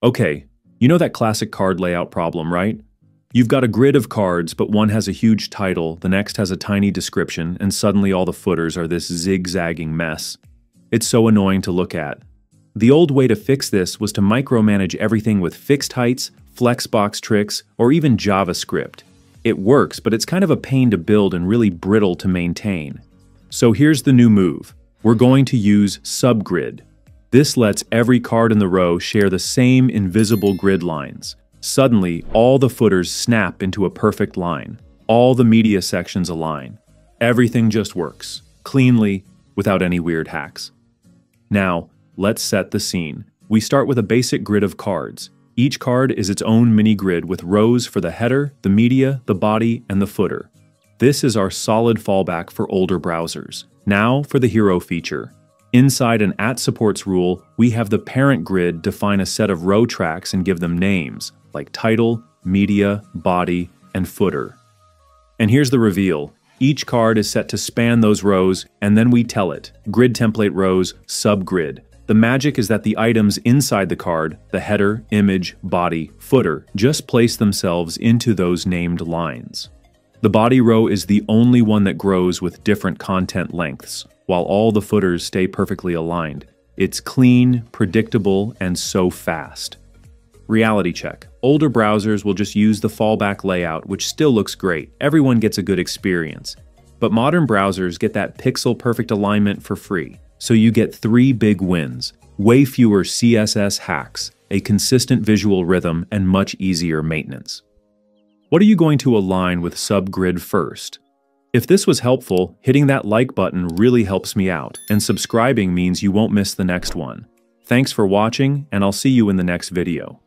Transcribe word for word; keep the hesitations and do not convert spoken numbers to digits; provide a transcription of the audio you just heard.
Okay, you know that classic card layout problem, right? You've got a grid of cards, but one has a huge title, the next has a tiny description, and suddenly all the footers are this zigzagging mess. It's so annoying to look at. The old way to fix this was to micromanage everything with fixed heights, flexbox tricks, or even JavaScript. It works, but it's kind of a pain to build and really brittle to maintain. So here's the new move. We're going to use Subgrid. This lets every card in the row share the same invisible grid lines. Suddenly, all the footers snap into a perfect line. All the media sections align. Everything just works, cleanly, without any weird hacks. Now, let's set the scene. We start with a basic grid of cards. Each card is its own mini-grid with rows for the header, the media, the body, and the footer. This is our solid fallback for older browsers. Now for the hero feature. Inside an at-supports rule, we have the parent grid define a set of row tracks and give them names, like title, media, body, and footer. And here's the reveal. Each card is set to span those rows, and then we tell it, grid template rows, subgrid. The magic is that the items inside the card, the header, image, body, footer, just place themselves into those named lines. The body row is the only one that grows with different content lengths, while all the footers stay perfectly aligned. It's clean, predictable, and so fast. Reality check. Older browsers will just use the fallback layout, which still looks great. Everyone gets a good experience. But modern browsers get that pixel-perfect alignment for free. So you get three big wins: way fewer C S S hacks, a consistent visual rhythm, and much easier maintenance. What are you going to align with Subgrid first? If this was helpful, hitting that like button really helps me out, and subscribing means you won't miss the next one. Thanks for watching, and I'll see you in the next video.